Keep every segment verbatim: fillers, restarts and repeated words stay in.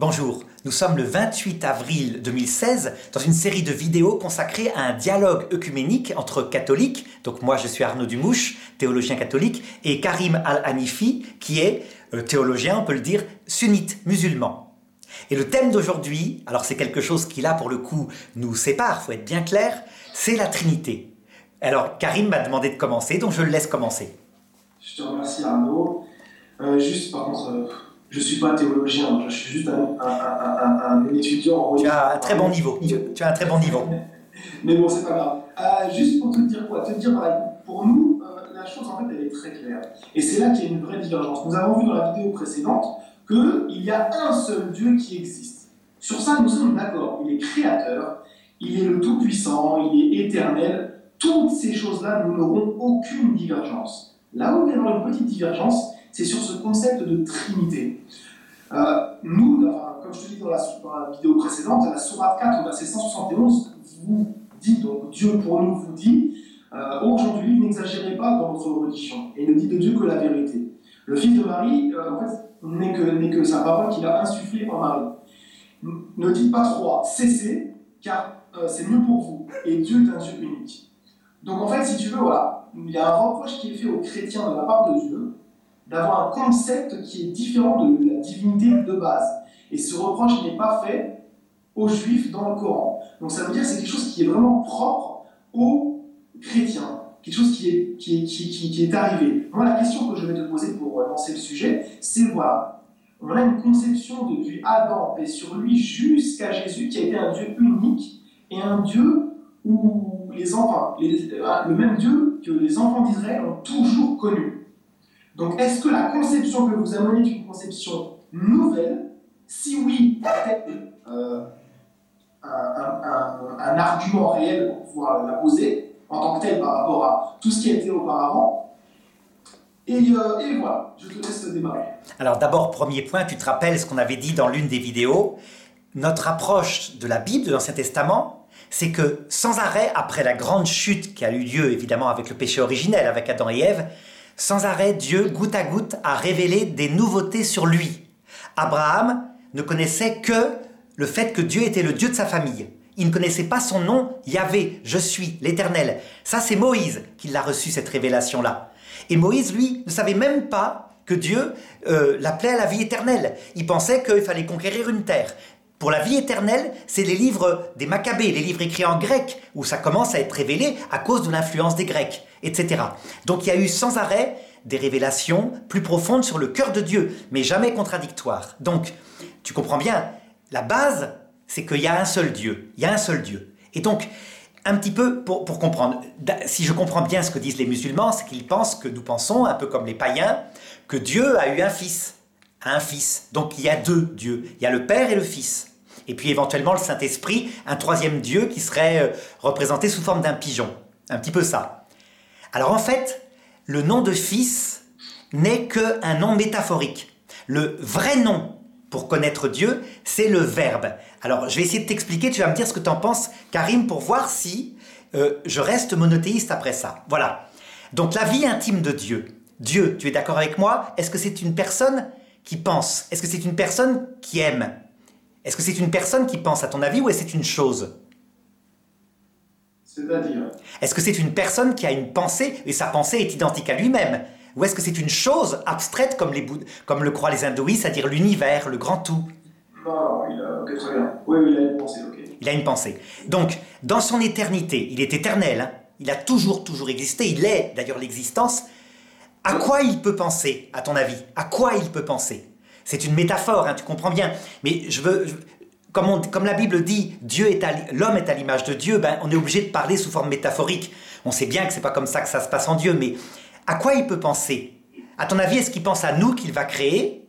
Bonjour, nous sommes le vingt-huit avril deux mille seize dans une série de vidéos consacrée à un dialogue œcuménique entre catholiques, donc moi je suis Arnaud Dumouche, théologien catholique, et Karim Al-Hanifi qui est euh, théologien, on peut le dire, sunnite, musulman. Et le thème d'aujourd'hui, alors c'est quelque chose qui là pour le coup nous sépare, faut être bien clair, c'est la Trinité. Alors Karim m'a demandé de commencer, donc je le laisse commencer. Je te remercie Arnaud, euh, juste par contre... Euh... Je ne suis pas théologien, je suis juste un, un, un, un, un étudiant en religion. Tu as un très bon niveau. Tu as un très bon niveau. Mais bon, c'est pas grave. Euh, juste pour te dire quoi Te dire, pour nous, euh, la chose, en fait, elle est très claire. Et c'est là qu'il y a une vraie divergence. Nous avons vu dans la vidéo précédente qu'il y a un seul Dieu qui existe. Sur ça, nous sommes d'accord. Il est créateur, il est le Tout-Puissant, il est éternel. Toutes ces choses-là, nous n'aurons aucune divergence. Là où nous avons une petite divergence, c'est sur ce concept de Trinité. Euh, nous, dans, comme je te dis dans la, dans la vidéo précédente, la Sourate quatre, verset cent soixante et onze, vous dit, donc Dieu pour nous vous dit, euh, aujourd'hui, n'exagérez pas dans votre religion, et ne dites de Dieu que la vérité. Le fils de Marie, euh, en fait, n'est que, n'est que sa parole qu'il a insufflée en Marie. Ne dites pas trois, cessez, car euh, c'est mieux pour vous, et Dieu est un Dieu unique. Donc en fait, si tu veux, voilà, il y a un reproche qui est fait aux chrétiens de la part de Dieu, d'avoir un concept qui est différent de la divinité de base. Et ce reproche n'est pas fait aux Juifs dans le Coran. Donc ça veut dire que c'est quelque chose qui est vraiment propre aux chrétiens, quelque chose qui est, qui est, qui, qui, qui est arrivé. Moi, la question que je vais te poser pour lancer le sujet, c'est voilà, on a une conception depuis Adam et sur lui jusqu'à Jésus qui a été un Dieu unique et un Dieu où les enfants, les, le même Dieu que les enfants d'Israël ont toujours connu. Donc, est-ce que la conception que vous amenez est une conception nouvelle? Si oui, peut-être euh, un, un, un, un argument réel pour pouvoir la poser en tant que tel par rapport à tout ce qui a été auparavant. Et, euh, et voilà, je te laisse démarrer. Alors d'abord, premier point, tu te rappelles ce qu'on avait dit dans l'une des vidéos. Notre approche de la Bible, de l'Ancien Testament, c'est que sans arrêt, après la grande chute qui a eu lieu évidemment avec le péché originel, avec Adam et Ève, sans arrêt, Dieu, goutte à goutte, a révélé des nouveautés sur lui. Abraham ne connaissait que le fait que Dieu était le Dieu de sa famille. Il ne connaissait pas son nom, Yahvé, je suis, l'Éternel. Ça, c'est Moïse qui l'a reçu, cette révélation-là. Et Moïse, lui, ne savait même pas que Dieu euh, l'appelait à la vie éternelle. Il pensait qu'il fallait conquérir une terre. Pour la vie éternelle, c'est les livres des Maccabées, les livres écrits en grec, où ça commence à être révélé à cause de l'influence des Grecs, et cetera. Donc il y a eu sans arrêt des révélations plus profondes sur le cœur de Dieu, mais jamais contradictoires. Donc, tu comprends bien, la base, c'est qu'il y a un seul Dieu. Il y a un seul Dieu. Et donc, un petit peu pour, pour comprendre, si je comprends bien ce que disent les musulmans, c'est qu'ils pensent que nous pensons, un peu comme les païens, que Dieu a eu un fils. un fils. Donc il y a deux dieux. Il y a le Père et le Fils. Et puis éventuellement le Saint-Esprit, un troisième dieu qui serait représenté sous forme d'un pigeon. Un petit peu ça. Alors en fait, le nom de Fils n'est qu'un nom métaphorique. Le vrai nom pour connaître Dieu, c'est le Verbe. Alors je vais essayer de t'expliquer, tu vas me dire ce que tu en penses, Karim, pour voir si euh, je reste monothéiste après ça. Voilà. Donc la vie intime de Dieu. Dieu, tu es d'accord avec moi? Est-ce que c'est une personne qui pense? Est-ce que c'est une personne qui aime? Est-ce que c'est une personne qui pense, à ton avis, ou est-ce que c'est une chose? C'est-à-dire? Est-ce que c'est une personne qui a une pensée, et sa pensée est identique à lui-même? Ou est-ce que c'est une chose abstraite, comme, les Bouddh... comme le croient les hindouistes, c'est-à-dire l'univers, le grand tout? Non, il a... Okay, très bien. Oui, oui, il a une pensée, ok. Il a une pensée. Donc, dans son éternité, il est éternel, hein? Il a toujours, toujours existé, il est d'ailleurs l'existence. À quoi il peut penser, à ton avis? À quoi il peut penser? C'est une métaphore, hein, tu comprends bien. Mais je veux, je, comme, on, comme la Bible dit, Dieu est à, l'homme est à l'image de Dieu, ben, on est obligé de parler sous forme métaphorique. On sait bien que ce n'est pas comme ça que ça se passe en Dieu, mais à quoi il peut penser? À ton avis, est-ce qu'il pense à nous qu'il va créer?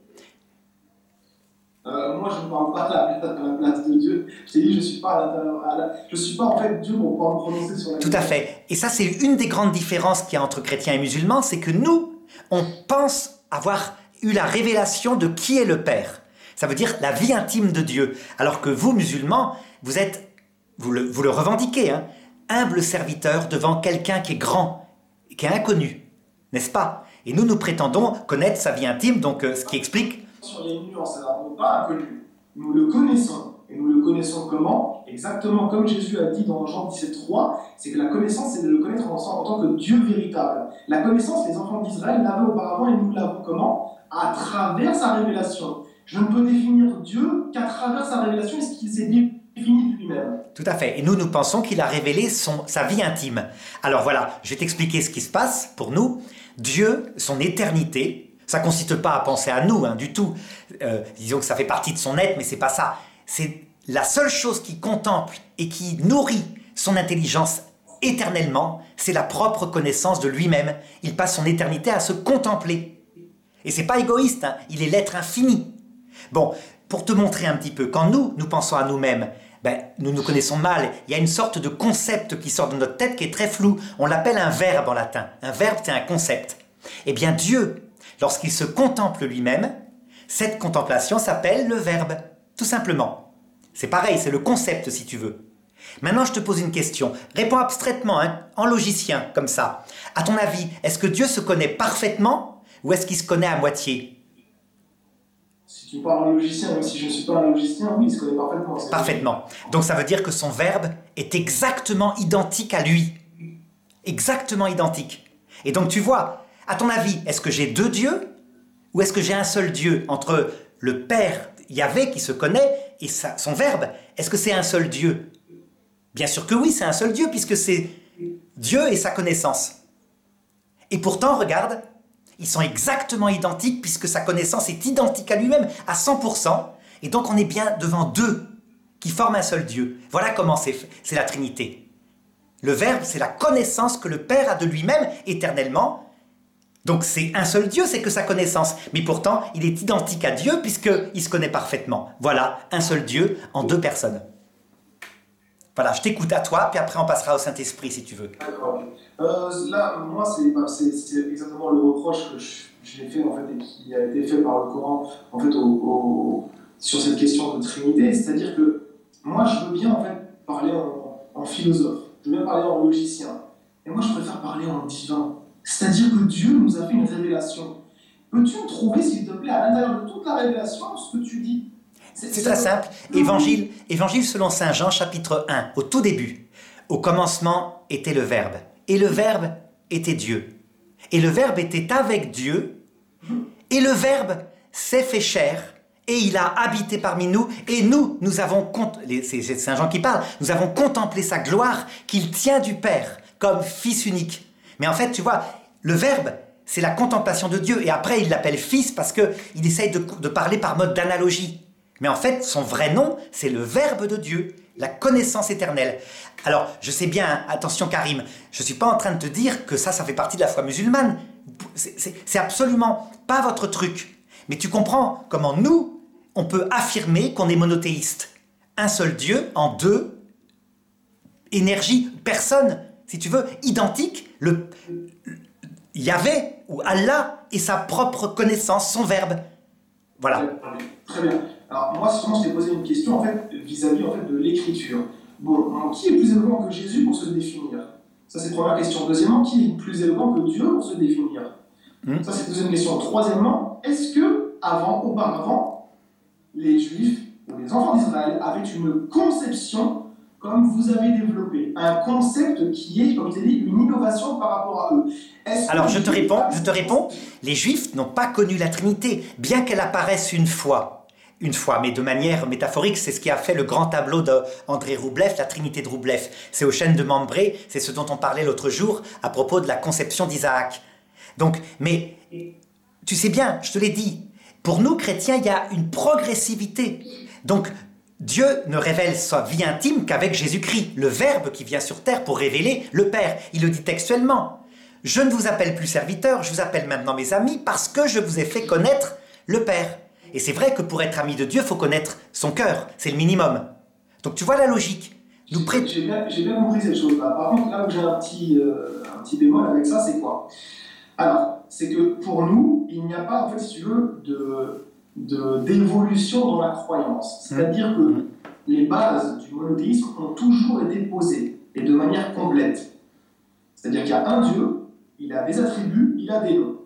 euh, Moi, je ne parle pas de la place de Dieu. Je t'ai dit, je ne suis, suis pas en fait Dieu pour pouvoir me prononcer sur la Tout à fait. Et ça, c'est une des grandes différences qu'il y a entre chrétiens et musulmans, c'est que nous, on pense avoir eu la révélation de qui est le Père. Ça veut dire la vie intime de Dieu. Alors que vous, musulmans, vous êtes, vous le, vous le revendiquez, hein, humble serviteur devant quelqu'un qui est grand, qui est inconnu, n'est-ce pas? Et nous, nous prétendons connaître sa vie intime, donc euh, ce qui explique... Il y a une nuance, on n'est pas inconnu. nous le connaissons. Et nous le connaissons comment? Exactement comme Jésus a dit dans Jean dix-sept, trois, c'est que la connaissance, c'est de le connaître en, en tant que Dieu véritable. La connaissance, les enfants d'Israël l'avaient auparavant et nous l'avons comment? À travers sa révélation. Je ne peux définir Dieu qu'à travers sa révélation et ce qu'il s'est défini lui-même. Tout à fait. Et nous, nous pensons qu'il a révélé son, sa vie intime. Alors voilà, je vais t'expliquer ce qui se passe pour nous. Dieu, son éternité, ça ne consiste pas à penser à nous hein, du tout. Euh, disons que ça fait partie de son être, mais ce n'est pas ça. C'est la seule chose qui contemple et qui nourrit son intelligence éternellement, c'est la propre connaissance de lui-même. Il passe son éternité à se contempler. Et ce n'est pas égoïste, hein, il est l'être infini. Bon, pour te montrer un petit peu, quand nous, nous pensons à nous-mêmes, ben, nous nous connaissons mal, il y a une sorte de concept qui sort de notre tête qui est très flou. On l'appelle un verbe en latin. Un verbe, c'est un concept. Eh bien Dieu, lorsqu'il se contemple lui-même, cette contemplation s'appelle le verbe. Tout simplement. C'est pareil, c'est le concept si tu veux. Maintenant, je te pose une question. Réponds abstraitement, hein, en logicien, comme ça. À ton avis, est-ce que Dieu se connaît parfaitement ou est-ce qu'il se connaît à moitié? Si tu parles en logicien, même si je ne suis pas un logicien, oui, il se connaît parfaitement. Parfaitement. Donc ça veut dire que son verbe est exactement identique à lui. Exactement identique. Et donc tu vois, à ton avis, est-ce que j'ai deux dieux ou est-ce que j'ai un seul Dieu entre le Père Yahvé qui se connaît et sa, son verbe, est-ce que c'est un seul Dieu? Bien sûr que oui, c'est un seul Dieu, puisque c'est Dieu et sa connaissance. Et pourtant, regarde, ils sont exactement identiques, puisque sa connaissance est identique à lui-même, à cent pour cent, et donc on est bien devant deux qui forment un seul Dieu. Voilà comment c'est fait, c'est la Trinité. Le verbe, c'est la connaissance que le Père a de lui-même éternellement. Donc c'est un seul Dieu, c'est que sa connaissance. Mais pourtant, il est identique à Dieu puisqu'il se connaît parfaitement. Voilà, un seul Dieu en deux personnes. Voilà, je t'écoute à toi, puis après on passera au Saint-Esprit si tu veux. D'accord. Euh, là, moi, c'est, c'est, c'est exactement le reproche que j'ai fait en fait, et qui a été fait par le Coran en fait, au, au, sur cette question de Trinité. C'est-à-dire que moi, je veux bien en fait, parler en, en philosophe, je veux bien parler en logicien. Et moi, je préfère parler en divin. C'est-à-dire que Dieu nous a fait une révélation. Peux-tu me trouver, s'il te plaît, à l'intérieur de toute la révélation, ce que tu dis? C'est très simple. Évangile, évangile selon saint Jean, chapitre un, au tout début. Au commencement était le Verbe. Et le Verbe était Dieu. Et le Verbe était avec Dieu. Et le Verbe s'est fait chair. Et il a habité parmi nous. Et nous, nous avons... C'est saint Jean qui parle. Nous avons contemplé sa gloire qu'il tient du Père comme Fils unique. Mais en fait, tu vois, le verbe, c'est la contemplation de Dieu. Et après, il l'appelle Fils parce qu'il essaye de, de parler par mode d'analogie. Mais en fait, son vrai nom, c'est le Verbe de Dieu, la connaissance éternelle. Alors, je sais bien, attention Karim, je ne suis pas en train de te dire que ça, ça fait partie de la foi musulmane. C'est absolument pas votre truc. Mais tu comprends comment nous, on peut affirmer qu'on est monothéiste. Un seul Dieu en deux énergies, personne, si tu veux, identique. Le, le Yahvé ou Allah et sa propre connaissance, son verbe. Voilà. Très bien. Alors moi, souvent, je t'ai posé une question en fait vis-à-vis en fait de l'écriture. Bon, qui est plus éloquent que Jésus pour se définir? Ça, c'est la première question. Deuxièmement, qui est plus éloquent que Dieu pour se définir? Mmh. Ça, c'est la deuxième question. Troisièmement, est-ce que avant, auparavant, les Juifs ou les enfants d'Israël avaient une conception comme vous avez développé, un concept qui est, comme je t'ai dit, une innovation par rapport à eux. Est-ce Alors, je te, réponds, je te réponds, les Juifs n'ont pas connu la Trinité, bien qu'elle apparaisse une fois, une fois, mais de manière métaphorique. C'est ce qui a fait le grand tableau d'André Roubleff, la Trinité de Roubleff. C'est aux chaînes de Mambré, c'est ce dont on parlait l'autre jour, à propos de la conception d'Isaac. Donc, mais, tu sais bien, je te l'ai dit, pour nous, chrétiens, il y a une progressivité. Donc, Dieu ne révèle sa vie intime qu'avec Jésus-Christ, le Verbe qui vient sur terre pour révéler le Père. Il le dit textuellement. « Je ne vous appelle plus serviteur, je vous appelle maintenant mes amis parce que je vous ai fait connaître le Père. » Et c'est vrai que pour être ami de Dieu, il faut connaître son cœur. C'est le minimum. Donc tu vois la logique. Nous pré- j'ai, bien, j'ai bien compris cette chose-là. Par contre, là où j'ai un petit, euh, un petit bémol avec ça, c'est quoi? Alors, c'est que pour nous, il n'y a pas, en fait, si tu veux, de... De, d'évolution dans la croyance. C'est-à-dire que les bases du monothéisme ont toujours été posées, et de manière complète. C'est-à-dire qu'il y a un Dieu, il a des attributs, il a des noms.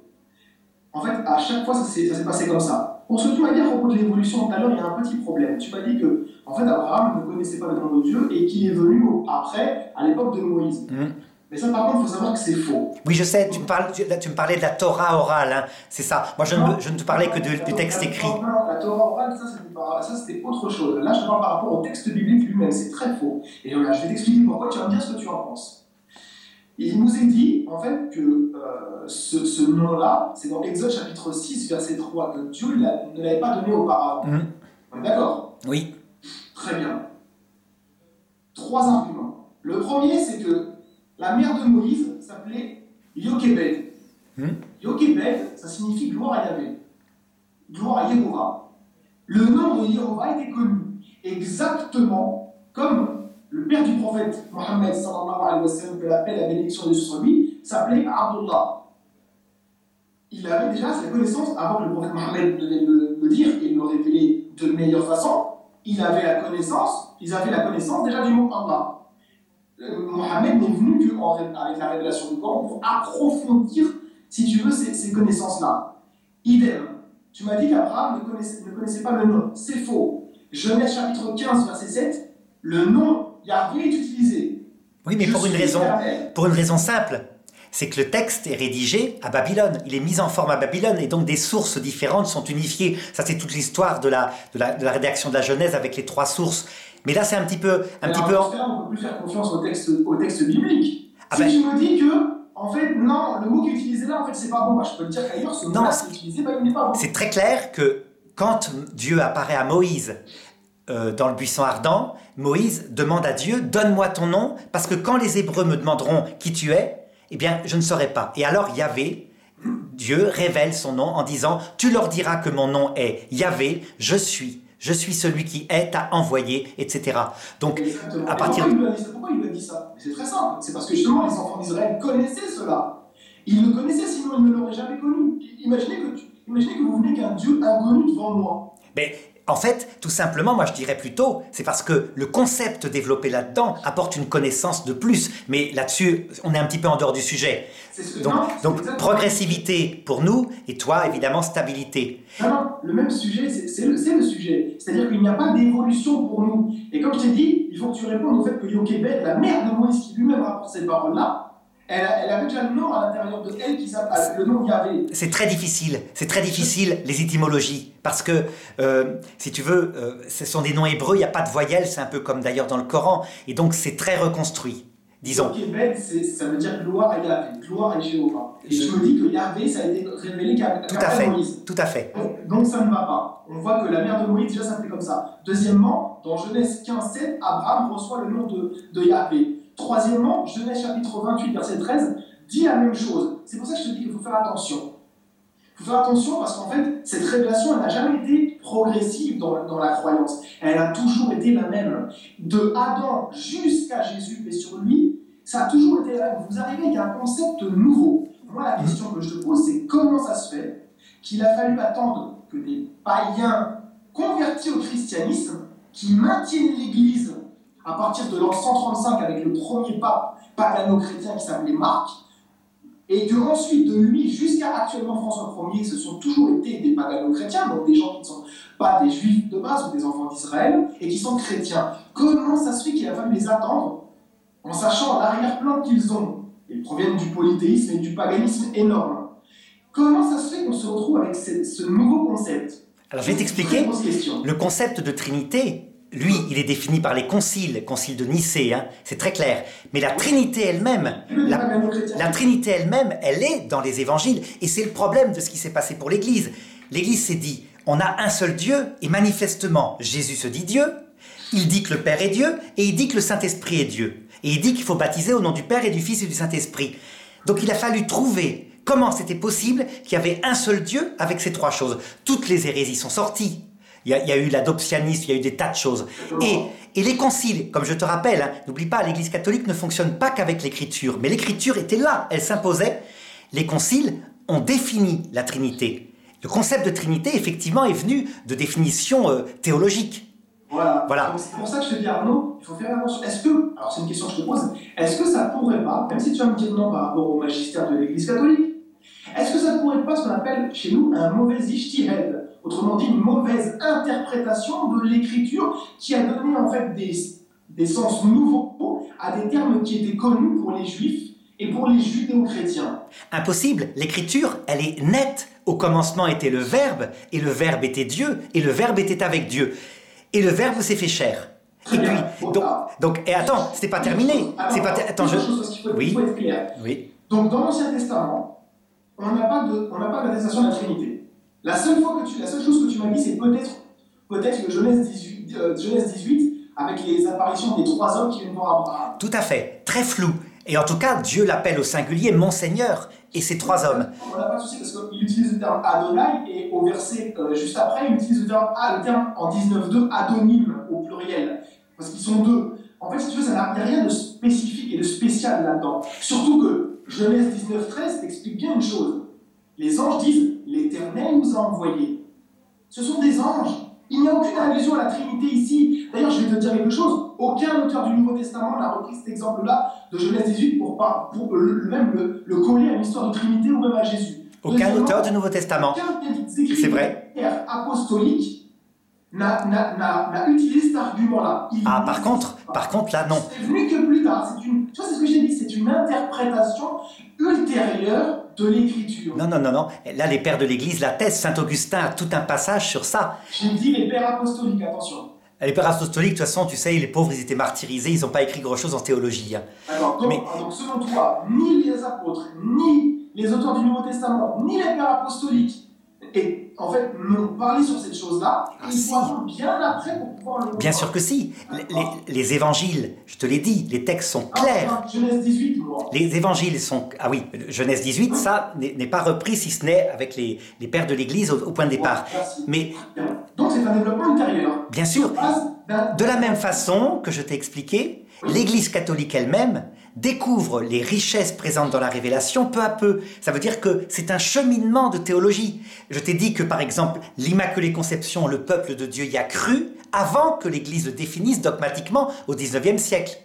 En fait, à chaque fois, ça s'est, ça s'est passé comme ça. Pour se tourner à propos de l'évolution tout à l'heure, il y a un petit problème. Tu m'as dit que, en fait, Abraham ne connaissait pas le nom de Dieu et qu'il est venu après, à l'époque de Moïse. Mmh. Mais ça, par contre, il faut savoir que c'est faux. Oui, je sais, tu me, parles, tu, tu me parlais de la Torah orale, hein. C'est ça. Moi, je, non, me, je ne te parlais que de, du texte écrit. Non, non, la Torah orale, ça, c'était autre chose. Là, je te parle par rapport au texte biblique lui-même, c'est très faux. Et là, je vais t'expliquer pourquoi, tu vas me dire ce que tu en penses. Il nous est dit, en fait, que euh, ce, ce nom-là, c'est dans Exode chapitre six, verset trois, que Dieu ne l'avait pas donné auparavant. Mmh. On est d'accord? Oui. Très bien. Trois arguments. Le premier, c'est que la mère de Moïse s'appelait Yokebe. Hmm. Yokebe, ça signifie gloire à Yahvé, gloire à Yehovah. Le nom de Yehovah était connu, exactement comme le père du prophète Mohammed, sallallahu alayhi wa sallam, que la paix et la bénédiction de sur lui, s'appelait Abdullah. Il avait déjà cette connaissance, avant que le prophète Mohammed devait le, le dire et le révéler de meilleure façon, il avait la connaissance, ils avaient la connaissance déjà du mot Allah. Mohammed n'est venu qu'avec la révélation du Coran pour approfondir, si tu veux, ces, ces connaissances-là. Idem, tu m'as dit qu'Abraham ne connaissait, ne connaissait pas le nom. C'est faux. Genèse chapitre quinze, verset sept, le nom Yahvé est utilisé. Oui, mais pour une, raison, pour une raison simple. C'est que le texte est rédigé à Babylone, il est mis en forme à Babylone, et donc des sources différentes sont unifiées. Ça, c'est toute l'histoire de la, de, la, de la rédaction de la Genèse avec les trois sources. Mais là, c'est un petit peu... Un petit peu... Faire, on ne peut plus faire confiance au texte, au texte biblique. Ah si ben... tu me dis que, en fait, non, le mot qui est utilisé là, en fait, c'est pas bon. Bah, je peux le dire qu'ailleurs, ce mot-là, c'est utilisé, bah, il n'est pas bon. C'est très clair que quand Dieu apparaît à Moïse, Euh, dans le buisson ardent, Moïse demande à Dieu « Donne-moi ton nom, parce que quand les Hébreux me demanderont qui tu es, eh bien, je ne saurai pas. » Et alors Yahvé, Dieu, révèle son nom en disant « Tu leur diras que mon nom est Yahvé, je suis, je suis celui qui est, t'a envoyé, et cetera » Donc, exactement. À partir... Pourquoi il, dit, pourquoi il lui a dit ça? C'est très simple, c'est parce que justement les enfants d'Israël connaissaient cela. Ils le connaissaient, sinon ils ne l'auraient jamais connu. Imaginez que, tu... Imaginez que vous venez qu'un Dieu inconnu devant moi. Mais... En fait, tout simplement, moi je dirais plutôt, c'est parce que le concept développé là-dedans apporte une connaissance de plus. Mais là-dessus, on est un petit peu en dehors du sujet. Ce donc, non, donc progressivité pour nous, et toi, évidemment, stabilité. Non, non, le même sujet, c'est le, le sujet. C'est-à-dire qu'il n'y a pas d'évolution pour nous. Et comme je t'ai dit, il faut que tu répondes au fait que Yokebe, la mère de Moïse, qui lui-même rapporte ces paroles-là, Elle, elle avait déjà le nom à l'intérieur de elle qui s'appelle le nom Yahvé. C'est très difficile, c'est très difficile les étymologies, parce que euh, si tu veux, euh, ce sont des noms hébreux, il n'y a pas de voyelles, c'est un peu comme d'ailleurs dans le Coran, et donc c'est très reconstruit, disons. Yokebe, ça veut dire gloire à Yahvé, gloire à Jéhovah. Et je me dis que Yahvé, ça a été révélé qu'à Moïse. Tout à fait. Donc, donc ça ne va pas. On voit que la mère de Moïse, déjà, ça fait comme ça. Deuxièmement, dans Genèse quinze sept, Abraham reçoit le nom de, de Yahvé. Troisièmement, Genèse chapitre vingt-huit, verset treize, dit la même chose. C'est pour ça que je te dis qu'il faut faire attention. Il faut faire attention parce qu'en fait, cette révélation, elle n'a jamais été progressive dans, dans la croyance. Elle a toujours été la même. De Adam jusqu'à Jésus, mais sur lui, ça a toujours été la même. Vous arrivez avec un concept nouveau. Moi, la question que je te pose, c'est comment ça se fait qu'il a fallu attendre que des païens convertis au christianisme, qui maintiennent l'Église à partir de l'an cent trente-cinq, avec le premier pape pagano-chrétien qui s'appelait Marc, et que ensuite de lui jusqu'à actuellement François Ier, ce sont toujours été des pagano-chrétiens, donc des gens qui ne sont pas des juifs de base ou des enfants d'Israël, et qui sont chrétiens. Comment ça se fait qu'il a fallu les attendre, en sachant l'arrière-plan qu'ils ont? Ils proviennent du polythéisme et du paganisme énorme. Comment ça se fait qu'on se retrouve avec ce, ce nouveau concept? Alors je vais t'expliquer, le concept de Trinité, lui, il est défini par les conciles, concile de Nicée, hein, c'est très clair. Mais la Trinité elle-même, la, la Trinité elle-même, elle est dans les Évangiles. Et c'est le problème de ce qui s'est passé pour l'Église. L'Église s'est dit, on a un seul Dieu, et manifestement, Jésus se dit Dieu, il dit que le Père est Dieu, et il dit que le Saint-Esprit est Dieu. Et il dit qu'il faut baptiser au nom du Père et du Fils et du Saint-Esprit. Donc il a fallu trouver comment c'était possible qu'il y avait un seul Dieu avec ces trois choses. Toutes les hérésies sont sorties. Il y, a, il y a eu l'adoptionnisme, il y a eu des tas de choses. Et, et les conciles, comme je te rappelle, n'oublie pas, l'Église catholique ne fonctionne pas qu'avec l'Écriture, mais l'Écriture était là, elle s'imposait. Les conciles ont défini la Trinité. Le concept de Trinité, effectivement, est venu de définitions euh, théologiques. Voilà. Voilà. C'est pour ça que je te dis, Arnaud, il faut faire attention. Est-ce que, alors c'est une question que je te pose, est-ce que ça pourrait pas, même si tu vas me dire non par rapport au magistère de l'Église catholique, est-ce que ça pourrait pas ce qu'on appelle chez nous un mauvais ijtihad, autrement dit une mauvaise interprétation de l'écriture qui a donné en fait des, des sens nouveaux à des termes qui étaient connus pour les juifs et pour les judéo-chrétiens. Impossible, l'écriture, elle est nette. Au commencement était le Verbe, et le Verbe était Dieu, et le Verbe était avec Dieu. Et le Verbe s'est fait chair. Très et bien, puis, donc, donc, et attends, c'est pas terminé. C'est pas ter... attends, je... Chose, faut, oui. oui. Donc, dans l'Ancien Testament, on n'a pas de, on n'a pas d'attestation de la Trinité. La seule fois que tu, la seule chose que tu m'as dit, c'est peut-être, peut-être que Genèse dix-huit, euh, Genèse dix-huit, avec les apparitions des trois hommes qui viennent voir Abraham. Tout à fait, très flou. Et en tout cas, Dieu l'appelle au singulier mon Seigneur et ses trois hommes. On n'a pas de souci parce qu'il utilise le terme Adonai et au verset euh, juste après, il utilise le terme, le terme en dix-neuf deux Adonim au pluriel parce qu'ils sont deux. En fait, si tu veux, ça n'a rien de spécifique et de spécial là-dedans. Surtout que Genèse dix-neuf treize explique bien une chose. Les anges disent « L'Éternel nous a envoyés ». Ce sont des anges. Il n'y a aucune allusion à la Trinité ici. D'ailleurs, je vais te dire quelque chose. Aucun auteur du Nouveau Testament n'a repris cet exemple-là de Genèse dix-huit pour, pas, pour le, même le, le coller à l'histoire de Trinité ou même à Jésus. Aucun auteur du Nouveau Testament. C'est vrai. Apostolique n'a, n'a, n'a, n'a utilisé cet argument-là. Il ah, par contre, par contre, là, non. C'est venu que plus tard. C'est une, tu vois, c'est ce que j'ai dit. C'est une interprétation ultérieure de l'écriture. Non, non, non, non. Là, les pères de l'Église l'attestent. Saint-Augustin a tout un passage sur ça. J'ai dit les pères apostoliques, attention. Les pères apostoliques, de toute façon, tu sais, les pauvres, ils étaient martyrisés, ils n'ont pas écrit grand-chose en théologie. Hein. Alors, donc, mais... alors, selon toi, ni les apôtres, ni les auteurs du Nouveau Testament, ni les pères apostoliques, et, en fait, n'ont parlé sur cette chose-là, ah, ils si. Sont bien après pour pouvoir le voir. Bien sûr que si. Les, les évangiles, je te l'ai dit, les textes sont clairs. Ah, enfin, Genèse dix-huit, moi. Les évangiles sont... Ah oui, Genèse dix-huit, ça n'est, n'est pas repris, si ce n'est avec les, les pères de l'Église au, au point de départ. Ouais, mais... Donc, c'est un développement ultérieur. Bien sûr. De la même façon que je t'ai expliqué, l'Église catholique elle-même découvre les richesses présentes dans la Révélation peu à peu. Ça veut dire que c'est un cheminement de théologie. Je t'ai dit que, par exemple, l'Immaculée Conception, le peuple de Dieu y a cru avant que l'Église le définisse dogmatiquement au dix-neuvième siècle.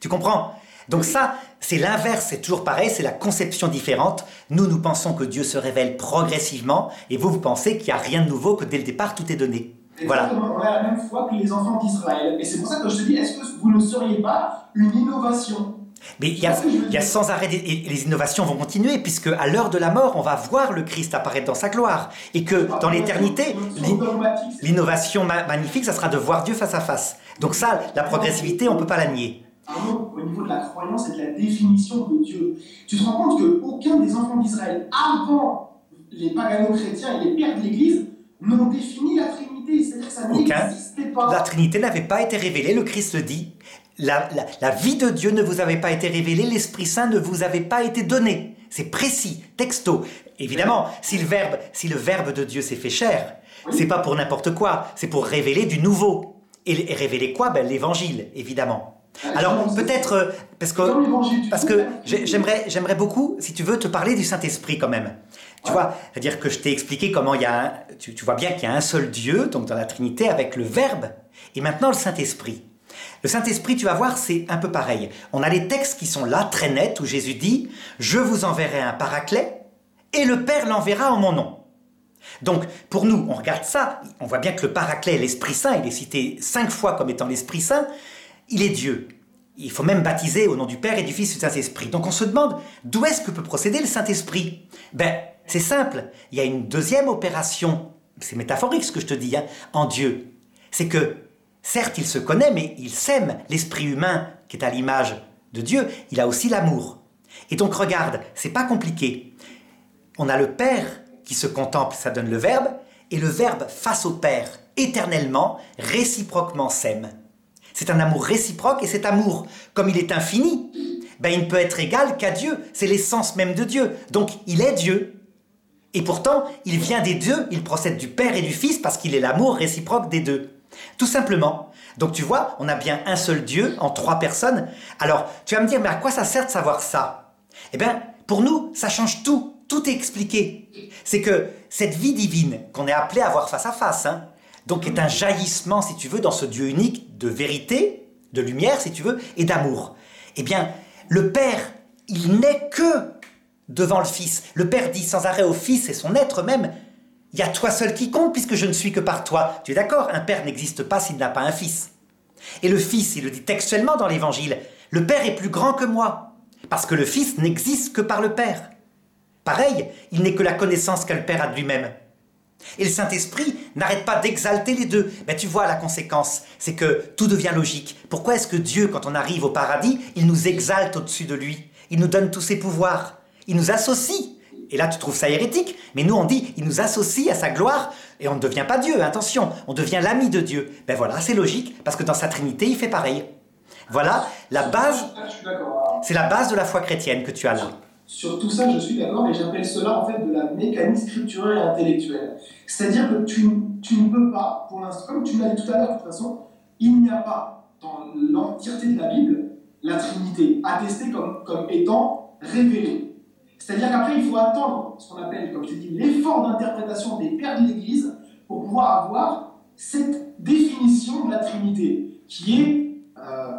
Tu comprends ? Donc ça, c'est l'inverse, c'est toujours pareil, c'est la conception différente. Nous, nous pensons que Dieu se révèle progressivement, et vous, vous pensez qu'il n'y a rien de nouveau, que dès le départ, tout est donné. Voilà. On est à la même foi que les enfants d'Israël. Et c'est pour ça que je te dis, est-ce que vous ne seriez pas une innovation ? Mais il y a, y a sans arrêt, des, et les innovations vont continuer, puisque à l'heure de la mort, on va voir le Christ apparaître dans sa gloire. Et que dans l'éternité, l'innovation ma- magnifique, ça sera de voir Dieu face à face. Donc ça, la progressivité, on ne peut pas la nier. Arnaud, au niveau de la croyance et de la définition de Dieu, tu te rends compte qu'aucun des enfants d'Israël, avant les pagano-chrétiens et les pères de l'Église, n'ont défini la Trinité, c'est-à-dire que ça n'existait pas. La Trinité n'avait pas été révélée, le Christ le dit. La, la, la vie de Dieu ne vous avait pas été révélée, l'Esprit Saint ne vous avait pas été donné. C'est précis, texto. Évidemment, si le verbe, si le verbe de Dieu s'est fait chair, oui. C'est pas pour n'importe quoi, c'est pour révéler du nouveau. Et, et révéler quoi ? Ben, l'Évangile, évidemment. Alors peut-être, parce que, parce que j'aimerais, j'aimerais beaucoup, si tu veux, te parler du Saint-Esprit quand même. Tu vois, c'est-à-dire que je t'ai expliqué comment il y a un, tu, tu vois bien qu'il y a un seul Dieu, donc dans la Trinité, avec le Verbe, et maintenant le Saint-Esprit. Le Saint-Esprit, tu vas voir, c'est un peu pareil. On a les textes qui sont là, très nets, où Jésus dit « Je vous enverrai un paraclet, et le Père l'enverra en mon nom ». Donc, pour nous, on regarde ça, on voit bien que le paraclet, l'Esprit Saint, il est cité cinq fois comme étant l'Esprit Saint, il est Dieu. Il faut même baptiser au nom du Père et du Fils et du Saint-Esprit. Donc on se demande, d'où est-ce que peut procéder le Saint-Esprit ? Ben, c'est simple. Il y a une deuxième opération, c'est métaphorique ce que je te dis, hein, en Dieu. C'est que, certes, il se connaît, mais il s'aime. L'esprit humain, qui est à l'image de Dieu, il a aussi l'amour. Et donc regarde, c'est pas compliqué. On a le Père qui se contemple, ça donne le Verbe, et le Verbe face au Père, éternellement, réciproquement s'aime. C'est un amour réciproque, et cet amour, comme il est infini, ben il ne peut être égal qu'à Dieu. C'est l'essence même de Dieu. Donc, il est Dieu. Et pourtant, il vient des deux, il procède du Père et du Fils, parce qu'il est l'amour réciproque des deux. Tout simplement. Donc, tu vois, on a bien un seul Dieu en trois personnes. Alors, tu vas me dire, mais à quoi ça sert de savoir ça ? Eh bien, pour nous, ça change tout. Tout est expliqué. C'est que cette vie divine qu'on est appelé à voir face à face, hein, donc est un jaillissement, si tu veux, dans ce Dieu unique de vérité, de lumière, si tu veux, et d'amour. Eh bien, le Père, il n'est que devant le Fils. Le Père dit sans arrêt au Fils et son être même, Il y a toi seul qui compte, puisque je ne suis que par toi. Tu es d'accord? Un père n'existe pas s'il n'a pas un fils. Et le fils, il le dit textuellement dans l'Évangile, « Le père est plus grand que moi, parce que le fils n'existe que par le père. » Pareil, il n'est que la connaissance que le père a de lui-même. Et le Saint-Esprit n'arrête pas d'exalter les deux. Mais tu vois la conséquence, c'est que tout devient logique. Pourquoi est-ce que Dieu, quand on arrive au paradis, il nous exalte au-dessus de lui? Il nous donne tous ses pouvoirs. Il nous associe. Et là, tu trouves ça hérétique, mais nous on dit, il nous associe à sa gloire, et on ne devient pas Dieu, attention, on devient l'ami de Dieu. Ben voilà, c'est logique, parce que dans sa Trinité, il fait pareil. Voilà, la base, c'est la base de la foi chrétienne que tu as là. Sur tout ça, je suis d'accord, et j'appelle cela en fait de la mécanique scripturelle et intellectuelle. C'est-à-dire que tu, tu ne peux pas, pour l'instant, comme tu l'as dit tout à l'heure, de toute façon, il n'y a pas, dans l'entièreté de la Bible, la Trinité attestée comme, comme étant révélée. C'est-à-dire qu'après, il faut attendre ce qu'on appelle, comme tu dis, l'effort d'interprétation des pères de l'Église pour pouvoir avoir cette définition de la Trinité qui est euh,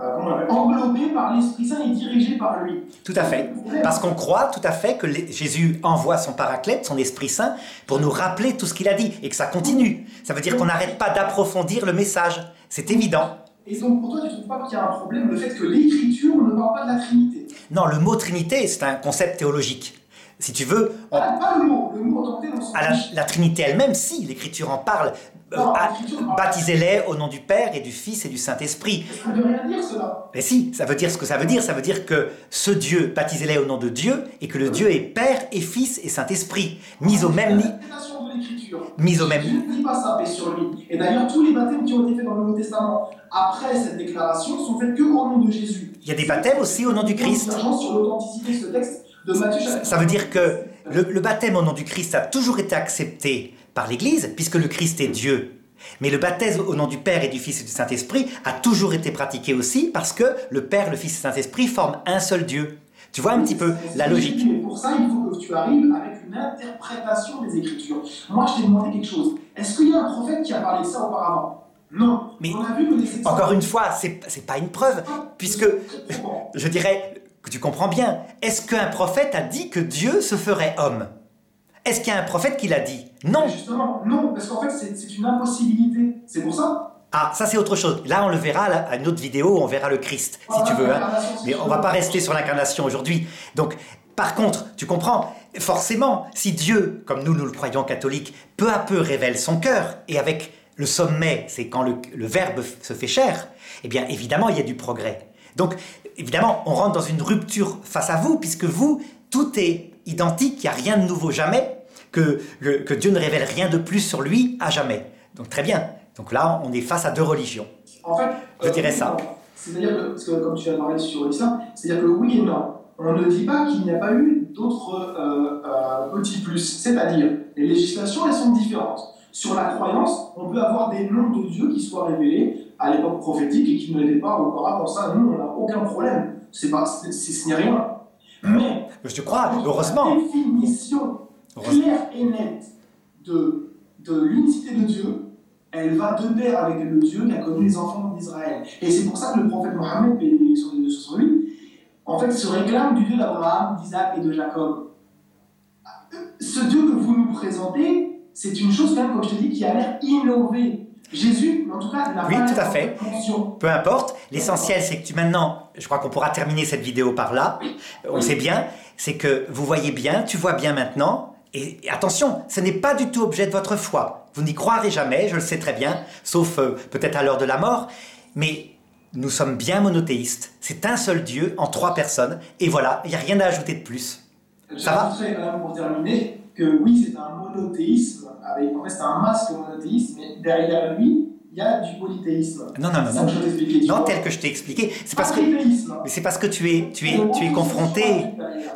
euh, englobée par l'Esprit Saint et dirigée par lui. Tout à fait. Parce qu'on croit tout à fait que les... Jésus envoie son paraclète, son Esprit Saint, pour nous rappeler tout ce qu'il a dit et que ça continue. Ça veut dire qu'on n'arrête pas d'approfondir le message. C'est évident. Et donc, pour toi, tu ne trouves pas qu'il y a un problème, le fait que l'Écriture ne parle pas de la Trinité? Non, le mot Trinité, c'est un concept théologique. Si tu veux... On... Ah, pas le mot, le mot dans la, la Trinité elle-même, si, l'Écriture en parle. Euh, baptisez-les au nom du Père et du Fils et du Saint-Esprit. Ça ne veut rien dire, cela. Mais si, ça veut dire ce que ça veut dire. Ça veut dire que ce Dieu, baptisez-les au nom de Dieu, et que le oui. Dieu est Père et Fils et Saint-Esprit, mis au même... Mise au même. Je ne dis pas ça, mais sur lui. Et d'ailleurs, tous les baptêmes qui ont été faits dans le Nouveau Testament après cette déclaration sont faits que au nom de Jésus. Il y a des baptêmes aussi au nom du Christ. Sur l'authenticité de ce texte de Matthieu. Ça veut dire que le, le baptême au nom du Christ a toujours été accepté par l'Église, puisque le Christ est Dieu. Mais le baptême au nom du Père et du Fils et du Saint-Esprit a toujours été pratiqué aussi, parce que le Père, le Fils et le Saint-Esprit forment un seul Dieu. Tu vois un petit peu la logique. Mais pour ça, il faut que tu arrives avec une interprétation des Écritures. Moi, je t'ai demandé quelque chose. Est-ce qu'il y a un prophète qui a parlé de ça auparavant? Non. Mais on a vu que encore une fois, c'est c'est pas une preuve, puisque je dirais que tu comprends bien. Est-ce qu'un prophète a dit que Dieu se ferait homme? Est-ce qu'il y a un prophète qui l'a dit? Non. Mais justement, non, parce qu'en fait, c'est c'est une impossibilité. C'est pour ça. Ah, ça c'est autre chose. Là, on le verra là, à une autre vidéo, on verra le Christ, si tu veux. Hein. Mais on ne va pas rester sur l'incarnation aujourd'hui. Donc, par contre, tu comprends, forcément, si Dieu, comme nous, nous le croyons catholiques, peu à peu révèle son cœur, et avec le sommet, c'est quand le, le Verbe se fait chair, eh bien, évidemment, il y a du progrès. Donc, évidemment, on rentre dans une rupture face à vous, puisque vous, tout est identique, il n'y a rien de nouveau jamais, que, le, que Dieu ne révèle rien de plus sur lui à jamais. Donc, très bien. Donc là, on est face à deux religions. En fait, je dirais euh, ça. C'est-à-dire que, parce que, comme tu as parlé sur l'islam, c'est-à-dire que oui et non. On ne dit pas qu'il n'y a pas eu d'autres euh, euh, petits plus. C'est-à-dire, les législations, elles sont différentes. Sur la croyance, on peut avoir des noms de Dieu qui soient révélés à l'époque prophétique et qui ne l'étaient pas auparavant. Ça, nous, on n'a aucun problème. C'est pas, c'est, c'est, ce n'est rien. Mais, je te crois, heureusement. La définition claire et nette de, de l'unicité de Dieu, elle va de pair avec le Dieu qu'a connu les enfants d'Israël. Et c'est pour ça que le prophète Mohammed, paix et sur lui, sur lui, en fait, se réclame du Dieu d'Abraham, d'Isaac et de Jacob. Ce Dieu que vous nous présentez, c'est une chose, quand même, comme je te dis, qui a l'air innovée. Jésus, en tout cas, n'a oui, pas tout à fait. Peu importe. L'essentiel, c'est que tu, maintenant, je crois qu'on pourra terminer cette vidéo par là. Oui. On oui. sait bien, c'est que vous voyez bien, tu vois bien maintenant. Et attention, ce n'est pas du tout objet de votre foi. Vous n'y croirez jamais, je le sais très bien, sauf euh, peut-être à l'heure de la mort. Mais nous sommes bien monothéistes. C'est un seul Dieu en trois personnes. Et voilà, il n'y a rien à ajouter de plus. Ça va ? Je rajouterais pour terminer que oui, c'est un monothéisme. Avec, en fait, c'est un masque monothéisme, mais derrière lui, il y a du polythéisme. Non, non, non. Ça non, je non tel que je t'ai expliqué. C'est parce que, mais c'est parce que tu es, tu es, tu es confronté...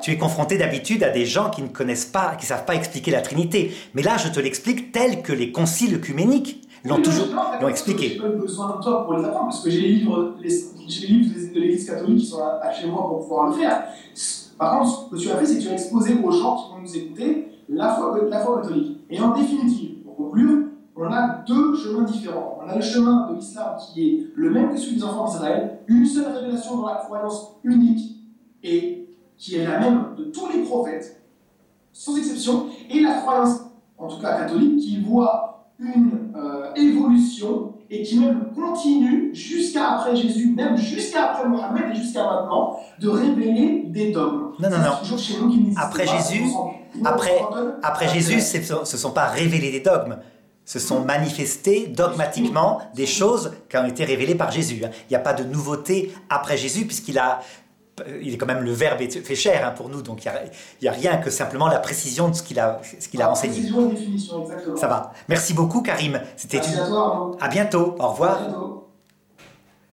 Tu es confronté d'habitude à des gens qui ne connaissent pas, qui ne savent pas expliquer la Trinité. Mais là, je te l'explique tel que les conciles œcuméniques l'ont oui, toujours l'ont expliqué. Je n'ai pas besoin de toi pour les apprendre, parce que j'ai les livres, les, les livres de l'Église catholique qui sont là, à chez moi pour pouvoir le faire. Par contre, ce que tu as fait, c'est que tu as exposé aux gens qui vont nous écouter la foi, la foi catholique. Et en définitive, pour conclure, on a deux chemins différents. On a le chemin de l'islam qui est le même que celui des enfants d'Israël, une seule révélation dans la croyance unique et qui est la même de tous les prophètes, sans exception, et la croyance en tout cas catholique, qui voit une euh, évolution et qui même continue jusqu'à après Jésus, même jusqu'à après Mohammed et jusqu'à maintenant, de révéler des dogmes. Non, non, non. Toujours chez nous qui n'existe pas. Après Jésus, après, après Jésus, ce ne sont pas révélés des dogmes. Se sont manifestées dogmatiquement des choses qui ont été révélées par Jésus. Il n'y a pas de nouveauté après Jésus, puisqu'il a, il est quand même le Verbe fait chair hein, pour nous, donc il n'y a, a rien que simplement la précision de ce qu'il a, ce qu'il a enseigné. Précision et définition, exactement. Ça va. Merci beaucoup, Karim. C'était une... À bientôt. Au revoir.